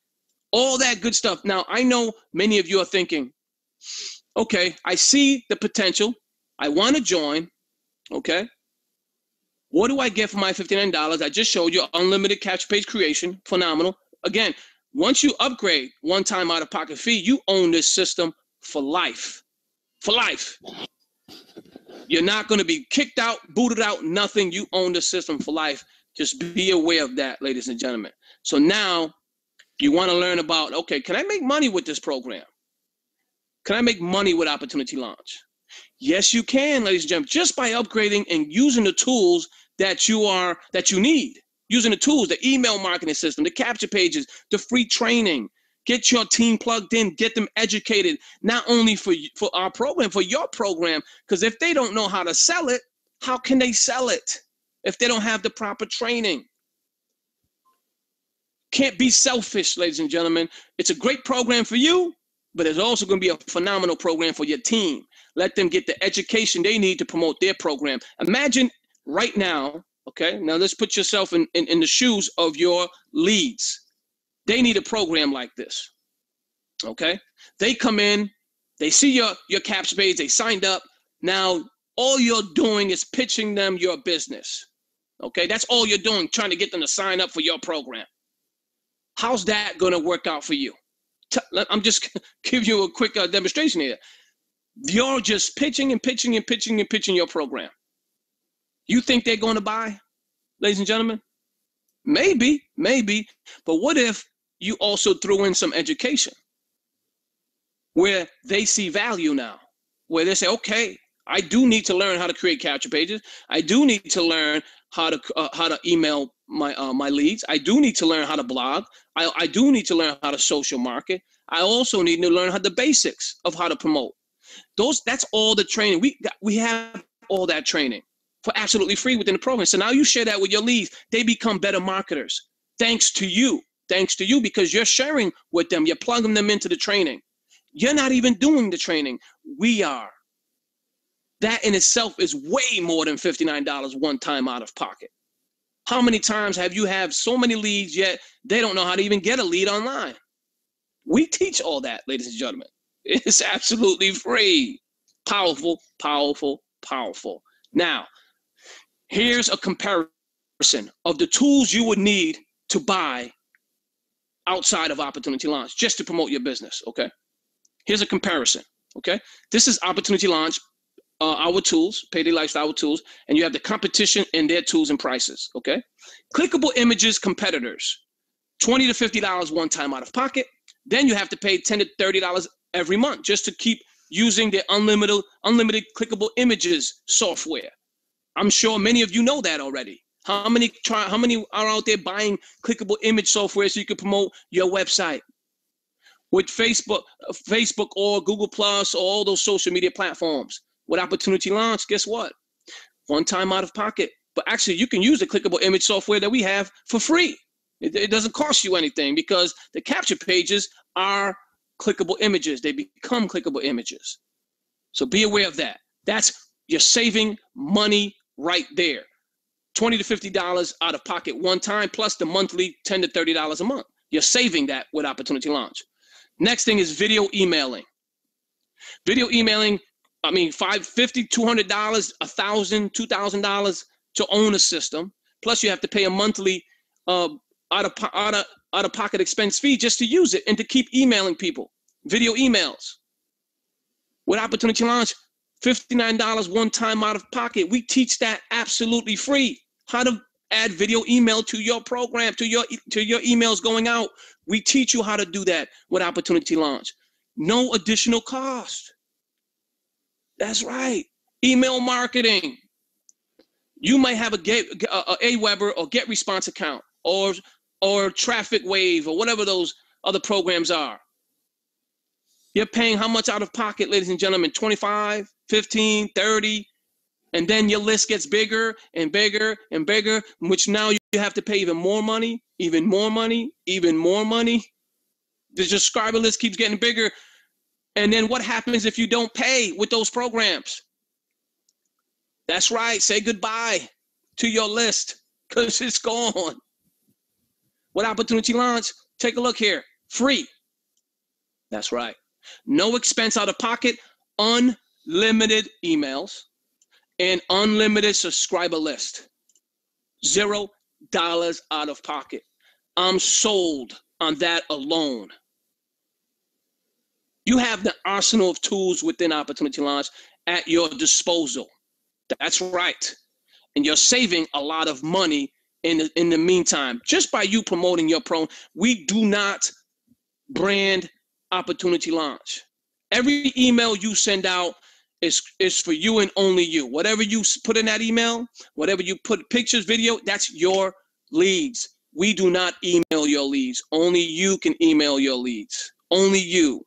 All that good stuff. Now, I know many of you are thinking, okay, I see the potential. I want to join, okay? What do I get for my fifty-nine dollars? I just showed you unlimited capture page creation, phenomenal. Again, once you upgrade one-time out-of-pocket fee, you own this system for life, for life. You're not going to be kicked out, booted out, nothing. You own the system for life. Just be aware of that, ladies and gentlemen. So now you want to learn about, okay, can I make money with this program? Can I make money with Opportunity Launch? Yes, you can, ladies and gentlemen, just by upgrading and using the tools that you are, that you need, using the tools, the email marketing system, the capture pages, the free training. Get your team plugged in, get them educated, not only for, for our program, for your program, because if they don't know how to sell it, how can they sell it if they don't have the proper training? Can't be selfish, ladies and gentlemen. It's a great program for you, but it's also going to be a phenomenal program for your team. Let them get the education they need to promote their program. Imagine right now, okay, now let's put yourself in, in, in the shoes of your leads. They need a program like this, okay? They come in, they see your, your capture page, they signed up. Now, all you're doing is pitching them your business, okay? That's all you're doing, trying to get them to sign up for your program. How's that going to work out for you? I'm just give you a quick uh, demonstration here. You're just pitching and pitching and pitching and pitching your program. You think they're going to buy? ladies and gentlemen? Maybe, maybe. But what if you also threw in some education where they see value now, where they say, okay, I do need to learn how to create capture pages. I do need to learn how to uh, how to email my uh, my leads. I do need to learn how to blog. I, I do need to learn how to social market. I also need to learn how the basics of how to promote. Those that's all the training. We we have all that training for absolutely free within the program. So now you share that with your leads. They become better marketers thanks to you. Thanks to you because you're sharing with them. You're plugging them into the training. You're not even doing the training. We are. That in itself is way more than fifty-nine dollars one time out of pocket. How many times have you had so many leads yet they don't know how to even get a lead online? We teach all that, ladies and gentlemen. It's absolutely free. Powerful, powerful, powerful. Now, here's a comparison of the tools you would need to buy outside of Opportunity Launch just to promote your business, okay? Here's a comparison, okay? This is Opportunity Launch. Uh, our tools, Paid Daily Lifestyle, our tools, and you have the competition and their tools and prices, okay? Clickable images, competitors, twenty to fifty dollars one time out of pocket. Then you have to pay ten to thirty dollars every month just to keep using the unlimited, unlimited clickable images software. I'm sure many of you know that already. How many, try, how many are out there buying clickable image software so you can promote your website? With Facebook, Facebook or Google Plus or all those social media platforms. With Opportunity Launch, guess what? One time out of pocket. But actually, you can use the clickable image software that we have for free. It, it doesn't cost you anything because the capture pages are clickable images. They become clickable images. So be aware of that. That's you're saving money right there. twenty to fifty dollars out of pocket one time, plus the monthly ten to thirty dollars a month. You're saving that with Opportunity Launch. Next thing is video emailing. Video emailing. I mean, five hundred fifty dollars, two hundred dollars, one thousand dollars, two thousand dollars to own a system. Plus, you have to pay a monthly uh, out of, out of, out of pocket expense fee just to use it and to keep emailing people. Video emails. With Opportunity Launch, fifty-nine dollars one time out of pocket. We teach that absolutely free. How to add video email to your program, to your to your emails going out. We teach you how to do that with Opportunity Launch. No additional cost. That's right. Email marketing. You might have a Aweber or GetResponse account or or Traffic Wave or whatever those other programs are. You're paying how much out of pocket, ladies and gentlemen? twenty-five dollars, fifteen dollars, thirty dollars, and then your list gets bigger and bigger and bigger, which now you have to pay even more money, even more money, even more money. The subscriber list keeps getting bigger. And then what happens if you don't pay with those programs? That's right. Say goodbye to your list because it's gone. With Opportunity Launch, take a look here. Free. That's right. No expense out of pocket, unlimited emails, and unlimited subscriber list. Zero dollars out of pocket. I'm sold on that alone. You have the arsenal of tools within Opportunity Launch at your disposal. That's right. And you're saving a lot of money in the, in the meantime, just by you promoting your pro. We do not brand Opportunity Launch. Every email you send out is, is for you and only you. Whatever you put in that email, whatever you put, pictures, video, that's your leads. We do not email your leads. Only you can email your leads. Only you.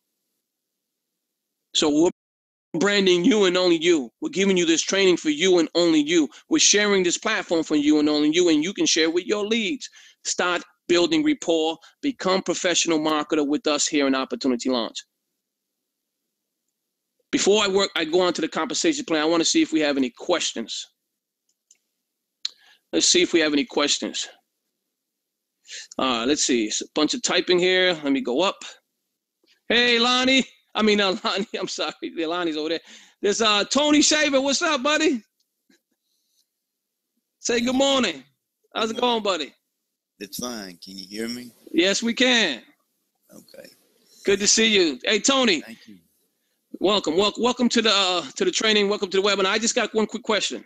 So we're branding you and only you. We're giving you this training for you and only you. We're sharing this platform for you and only you, and you can share with your leads. Start building rapport. Become professional marketer with us here in Opportunity Launch. Before I work, I go on to the compensation plan. I want to see if we have any questions. Let's see if we have any questions. Uh, let's see. It's a bunch of typing here. Let me go up. Hey, Lonnie. I mean, uh, Lonnie, I'm sorry. Lonnie's over there. There's uh, Tony Shaver. What's up, buddy? Say good morning. How's it going, buddy? It's fine. Can you hear me? Yes, we can. Okay. Good to see you. Hey, Tony. Thank you. Welcome. Welcome. Welcome to the uh, to the training. Welcome to the webinar. I just got one quick question.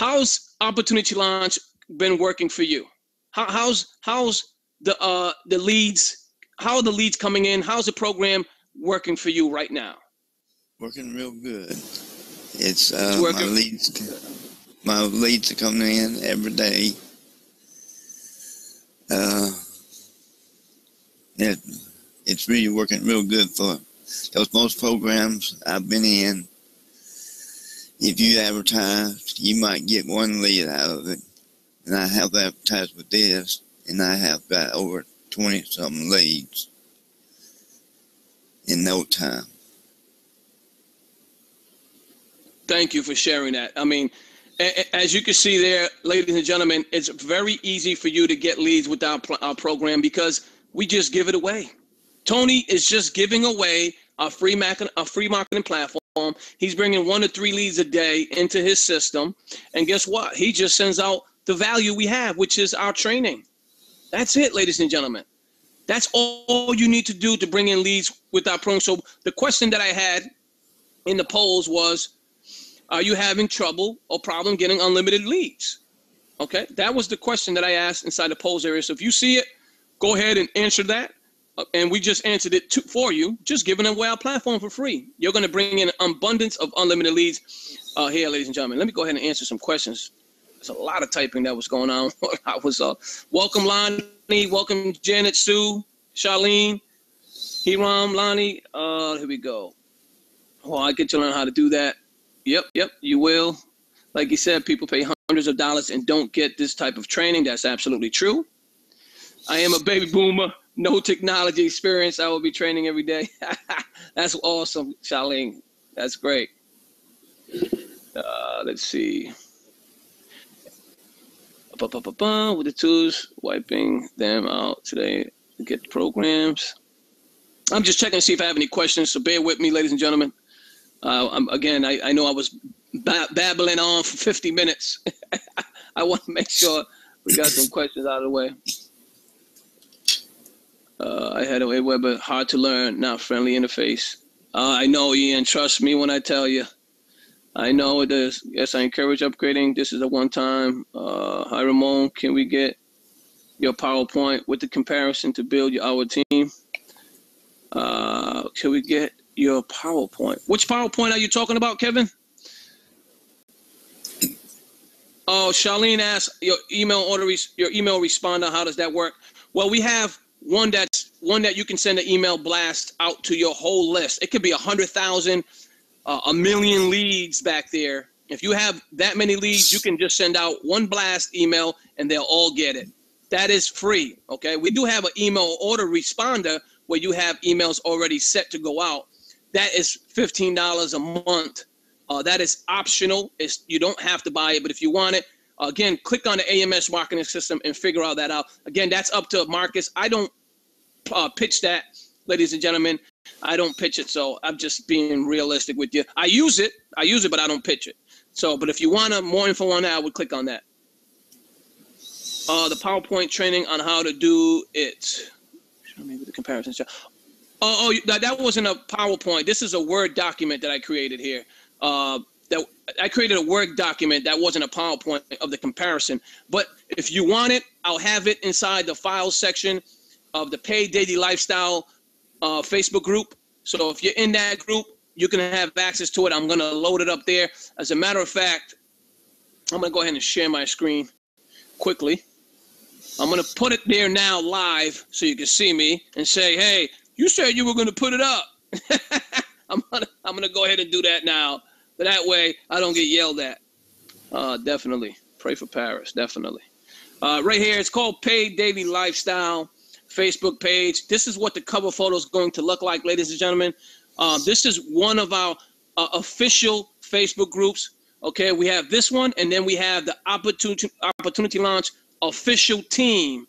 how's Opportunity Launch been working for you? How, how's how's the uh, the leads? How are the leads coming in? How's the program working for you right now? Working real good. It's, uh, it's my leads. My leads are coming in every day. Uh, it, it's really working real good for those most programs I've been in. If you advertise, you might get one lead out of it. And I have advertised with this, and I have got over twenty-something leads in no time. Thank you for sharing that. I mean, as you can see there, ladies and gentlemen, it's very easy for you to get leads with our, our program because we just give it away. Tony is just giving away a free, a free marketing platform. He's bringing one to three leads a day into his system. And guess what? He just sends out the value we have, which is our training. That's it, ladies and gentlemen. That's all you need to do to bring in leads with our program. So the question that I had in the polls was, are you having trouble or problem getting unlimited leads? Okay, that was the question that I asked inside the polls area. So if you see it, go ahead and answer that. And we just answered it to, for you, just giving away our platform for free. You're going to bring in an abundance of unlimited leads uh, here, ladies and gentlemen. Let me go ahead and answer some questions. There's a lot of typing that was going on. I was uh, welcome, Lonnie. Welcome, Janet, Sue, Charlene, Hiram, Lonnie. Uh, here we go. Oh, I get to learn how to do that. Yep, yep, you will. Like you said, people pay hundreds of dollars and don't get this type of training. That's absolutely true. I am a baby boomer, no technology experience. I will be training every day. That's awesome, Charlene. That's great. Uh, let's see. Ba, ba, ba, ba, with the tools, wiping them out today to get programs. I'm just checking to see if I have any questions, so bear with me, ladies and gentlemen. Uh, I'm, again, I, I know I was bab babbling on for fifty minutes. I want to make sure we got some questions out of the way. Uh, I had a Weber, hard to learn, not friendly interface. Uh, I know, Ian, trust me when I tell you. I know it is. Yes, I encourage upgrading. This is a one-time. Uh, hi, Ramon, can we get your PowerPoint with the comparison to build your, our team? Uh, can we get your PowerPoint? Which PowerPoint are you talking about, Kevin? Oh, Charlene asked your email order, your email responder. How does that work? Well, we have one that's one that you can send an email blast out to your whole list. It could be a hundred thousand, uh, a million leads back there. If you have that many leads, you can just send out one blast email and they'll all get it. That is free. Okay, we do have an email order responder where you have emails already set to go out. That is fifteen dollars a month. Uh, that is optional. It's, you don't have to buy it, but if you want it, again, click on the A M S marketing system and figure all that out. Again, that's up to Marcus. I don't uh, pitch that, ladies and gentlemen. I don't pitch it, so I'm just being realistic with you. I use it. I use it, but I don't pitch it. So, but if you want more info on that, I would click on that. Uh, the PowerPoint training on how to do it. Maybe the comparison show. Oh, oh, that wasn't a PowerPoint. This is a Word document that I created here. Uh, that I created a Word document that wasn't a PowerPoint of the comparison. But if you want it, I'll have it inside the files section of the Paid Daily Lifestyle uh, Facebook group. So if you're in that group, you can have access to it. I'm going to load it up there. As a matter of fact, I'm going to go ahead and share my screen quickly. I'm going to put it there now live so you can see me and say, hey, you said you were going to put it up. I'm gonna, I'm gonna go ahead and do that now. But that way I don't get yelled at. Uh, definitely. Pray for Paris. Definitely. Uh, right here, it's called Paid Daily Lifestyle Facebook page. This is what the cover photo is going to look like, ladies and gentlemen. Uh, this is one of our uh, official Facebook groups. Okay, we have this one, and then we have the Opportunity, Opportunity Launch official team.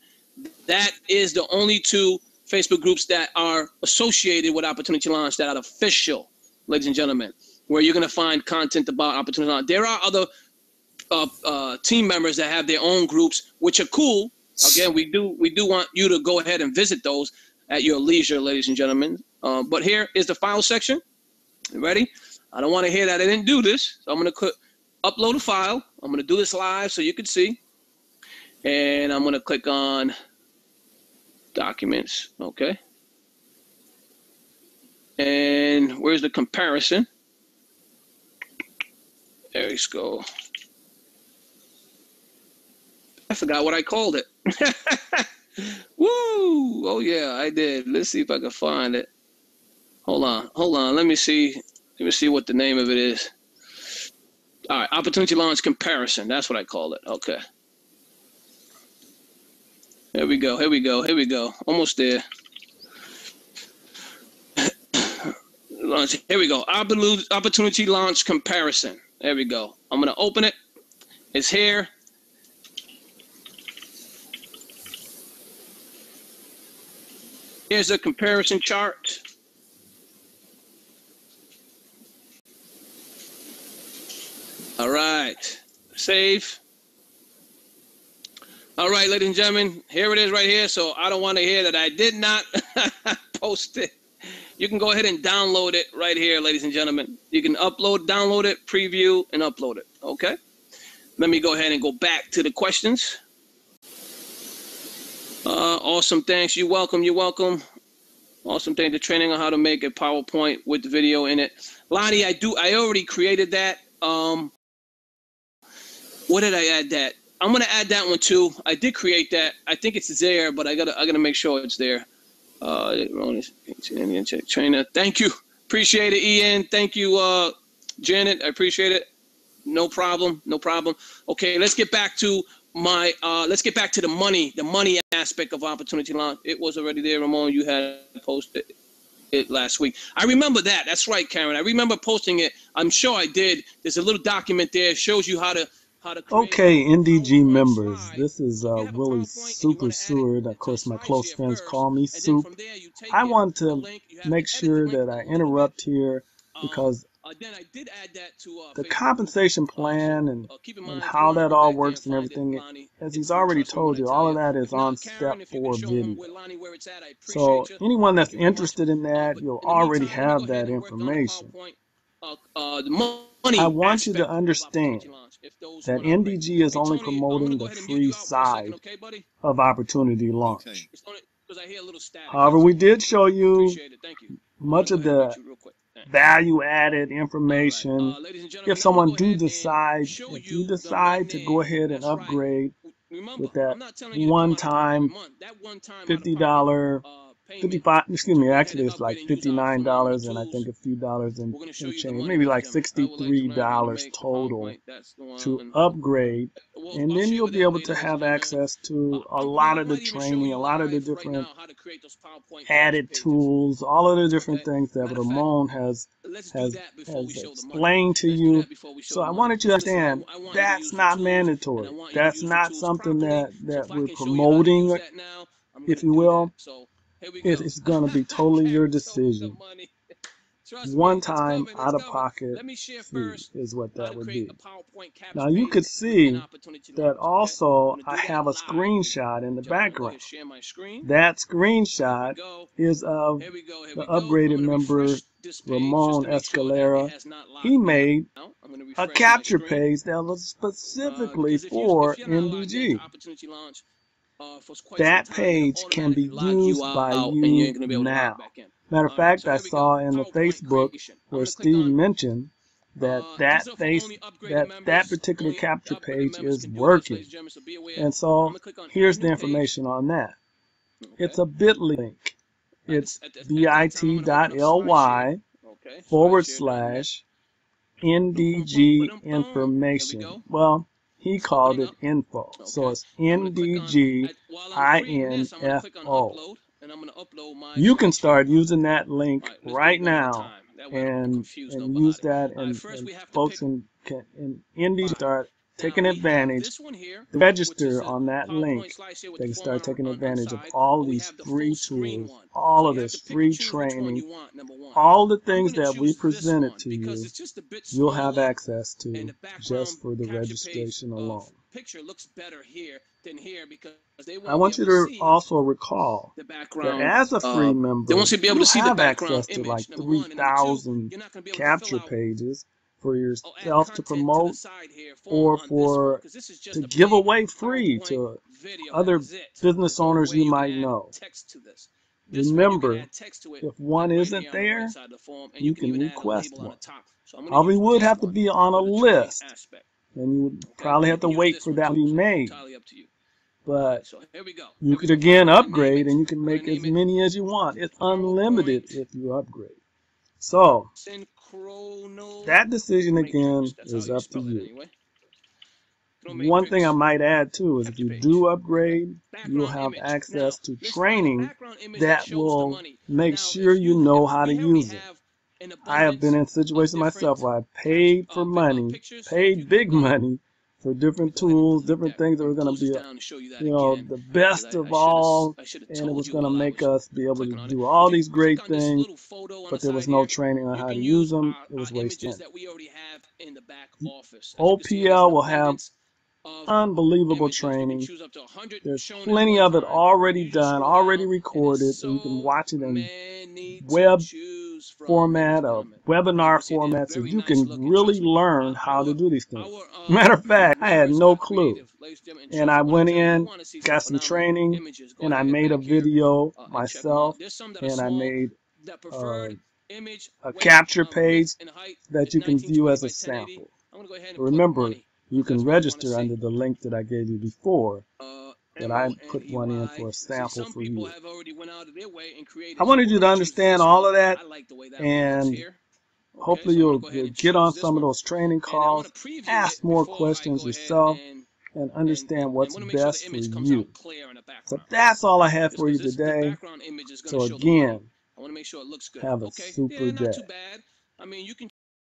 That is the only two Facebook groups that are associated with Opportunity Launch that are official, ladies and gentlemen, where you're going to find content about Opportunity Launch. There are other uh, uh, team members that have their own groups, which are cool. Again, we do we do want you to go ahead and visit those at your leisure, ladies and gentlemen. Uh, but here is the file section. You ready? I don't want to hear that I didn't do this, so I'm going to upload a file. I'm going to do this live so you can see. And I'm going to click on documents. Okay. And where's the comparison? There you go. I forgot what I called it. Woo! Oh, yeah, I did. Let's see if I can find it. Hold on. Hold on. Let me see. Let me see what the name of it is. All right. Opportunity Launch Comparison. That's what I called it. Okay. There we go. Here we go. Here we go. Almost there. Launch. Here we go. Opportunity Launch Comparison. There we go. I'm going to open it. It's here. Here's the comparison chart. All right. Save. All right, ladies and gentlemen, here it is right here. So I don't want to hear that I did not post it. You can go ahead and download it right here, ladies and gentlemen. You can upload, download it, preview, and upload it. Okay. Let me go ahead and go back to the questions. Uh, awesome. Thanks. You're welcome. You're welcome. Awesome. Thank you. Training on how to make a PowerPoint with the video in it. Lonnie, I do. I already created that. Um, what did I add that? I'm going to add that one too. I did create that. I think it's there, but I got to, I got to make sure it's there. Uh, Trainer, thank you. Appreciate it, Ian. Thank you, uh, Janet. I appreciate it. No problem. No problem. Okay, let's get back to my. Uh, let's get back to the money. The money aspect of Opportunity Launch. It was already there, Ramon. You had posted it last week. I remember that. That's right, Karen. I remember posting it. I'm sure I did. There's a little document there. It shows you how to. Okay, N D G members, this is uh, Willie Souper Seward. Of course, my close friends call me Soup. I want to make sure that I interrupt here because the compensation plan and, and how that all works and everything, as he's already told you, all of that is on step four video. So anyone that's interested in that, you'll already have that information. I want you to understand that N D G is only promoting the free side of Opportunity Launch. However, we did show you much of the value-added information. If someone do decide, if you decide to go ahead and upgrade with that one-time fifty dollar, fifty-five, excuse me, actually it's like fifty-nine dollars and I think a few dollars in, in change, maybe like sixty-three dollars total to upgrade, and then you'll be able to have access to a lot of the training, a lot of the different added tools, all of the different things that Ramon has, has, has explained to you. So I wanted you to understand that's not mandatory. That's not something that, that we're promoting, if you will. It is going to be totally your decision. One time out of pocket fee is what that would be. Now you could see that also I have a screenshot in the background. That screenshot is of the upgraded member Ramon Escalera. He made a capture page that was specifically for N D G. That page can be used by you now. Matter of fact, I saw in the Facebook where Steve mentioned that that, face, that that particular capture page is working. And so here's the information on that. It's a bit.ly link. It's bit.ly forward slash N D G information. Well, he called it info. So it's N D G I N F O. You can start using that link right now and, and use that, and, and folks in, in N D G start taking advantage. Register on that link. They can start taking advantage of all these free tools, all of this free training, all the things that we presented to you, you'll have access to just for the registration alone. I want you to also recall that as a free member, you have access to like three thousand capture pages for yourself to promote to here, or for one, this is just to give away free to other business owners you might know. Text to this. This Remember, if one isn't there, you can request one. Probably would have to be on a list, and you would probably have to wait for that to be made. But you could again upgrade, and you can make as many as you want. It's unlimited if you upgrade. So that decision again is up to you. One thing I might add too is if you do upgrade, you'll have access to training that will make sure you know how to use it. I have been in situations myself where I paid for money, paid big money for different tools, different things that were going to be, you know, the best of all, and it was going to make us be able to do all these great things, but there was no training on how to use them. It was wasted. O P L will have unbelievable training. There's plenty of it already done, already recorded, so you can watch it in web format or webinar format, so you can really learn how to do these things. Matter of fact, I had no clue, and I went in, got some training, and I made a video myself, and I made uh, a capture page that you can view as a sample. Remember, you can register under the link that I gave you before, uh, that I put one in for a sample for you. I wanted you to understand all of that, and hopefully you'll get on some of those training calls, ask more questions yourself, and understand what's best for you. But that's all I have for you today. So again, have a super day. I mean, you can